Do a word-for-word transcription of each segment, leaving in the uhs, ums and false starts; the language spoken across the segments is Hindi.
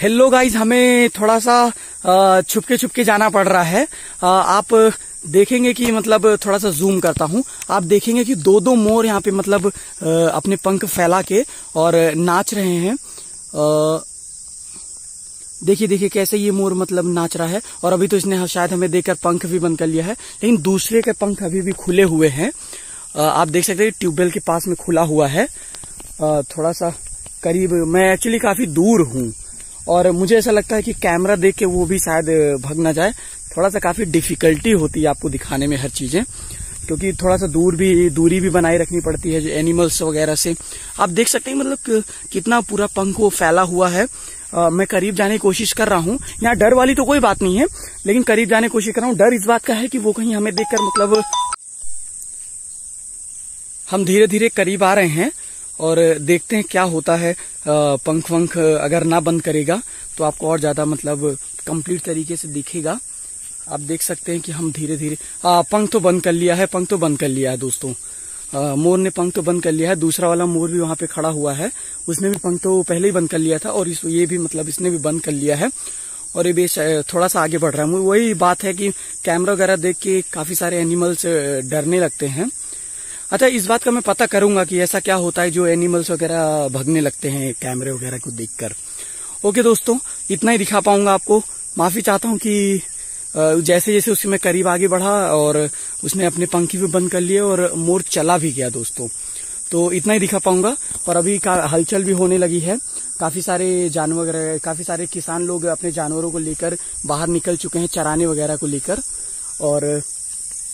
हेलो गाइज, हमें थोड़ा सा छुपके छुपके जाना पड़ रहा है। आप देखेंगे कि मतलब थोड़ा सा जूम करता हूँ, आप देखेंगे कि दो दो मोर यहाँ पे मतलब अपने पंख फैला के और नाच रहे हैं। देखिए देखिए कैसे ये मोर मतलब नाच रहा है। और अभी तो इसने शायद हमें देखकर पंख भी बंद कर लिया है, लेकिन दूसरे के पंख अभी भी खुले हुए हैं। आप देख सकते हैं ट्यूबवेल के पास में खुला हुआ है। थोड़ा सा करीब, मैं एक्चुअली काफी दूर हूँ और मुझे ऐसा लगता है कि कैमरा देख के वो भी शायद भाग ना जाए। थोड़ा सा काफी डिफिकल्टी होती है आपको दिखाने में हर चीजें, क्योंकि थोड़ा सा दूर भी दूरी भी बनाए रखनी पड़ती है जो एनिमल्स वगैरह से। आप देख सकते हैं मतलब कितना पूरा पंख वो फैला हुआ है। आ, मैं करीब जाने की कोशिश कर रहा हूँ। यहाँ डर वाली तो कोई बात नहीं है, लेकिन करीब जाने की कोशिश कर रहा हूँ। डर इस बात का है कि वो कहीं हमें देखकर मतलब, हम धीरे धीरे करीब आ रहे हैं और देखते हैं क्या होता है। पंख वंख अगर ना बंद करेगा तो आपको और ज्यादा मतलब कंप्लीट तरीके से दिखेगा। आप देख सकते हैं कि हम धीरे धीरे पंख तो बंद कर लिया है, पंख तो बंद कर लिया है दोस्तों। आ, मोर ने पंख तो बंद कर लिया है। दूसरा वाला मोर भी वहां पे खड़ा हुआ है, उसने भी पंख तो पहले ही बंद कर लिया था और इस ये भी मतलब इसने भी बंद कर लिया है और ये भी थोड़ा सा आगे बढ़ रहा है। वही बात है कि कैमरा वगैरह देख के काफी सारे एनिमल्स डरने लगते हैं। अच्छा, इस बात का मैं पता करूंगा कि ऐसा क्या होता है जो एनिमल्स वगैरह भगने लगते हैं कैमरे वगैरह को देखकर। ओके दोस्तों, इतना ही दिखा पाऊंगा आपको। माफी चाहता हूं कि जैसे जैसे उससे मैं करीब आगे बढ़ा और उसने अपने पंखी भी बंद कर लिए और मोर चला भी गया दोस्तों। तो इतना ही दिखा पाऊंगा। और अभी हलचल भी होने लगी है। काफी सारे जानवर वगैरह, काफी सारे किसान लोग अपने जानवरों को लेकर बाहर निकल चुके हैं चराने वगैरह को लेकर। और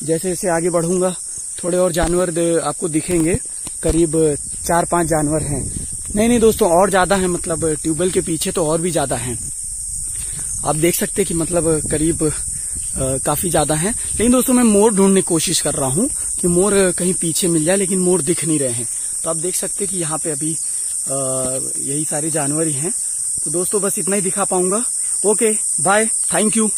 जैसे जैसे आगे बढ़ूंगा थोड़े और जानवर आपको दिखेंगे। करीब चार पांच जानवर हैं। नहीं नहीं दोस्तों, और ज्यादा हैं, मतलब ट्यूबवेल के पीछे तो और भी ज्यादा हैं। आप देख सकते हैं कि मतलब करीब आ, काफी ज्यादा हैं। लेकिन दोस्तों मैं मोर ढूंढने की कोशिश कर रहा हूं कि मोर कहीं पीछे मिल जाए, लेकिन मोर दिख नहीं रहे हैं। तो आप देख सकते हैं कि यहाँ पे अभी आ, यही सारे जानवर ही हैं। तो दोस्तों बस इतना ही दिखा पाऊंगा। Okay, bye, thank you.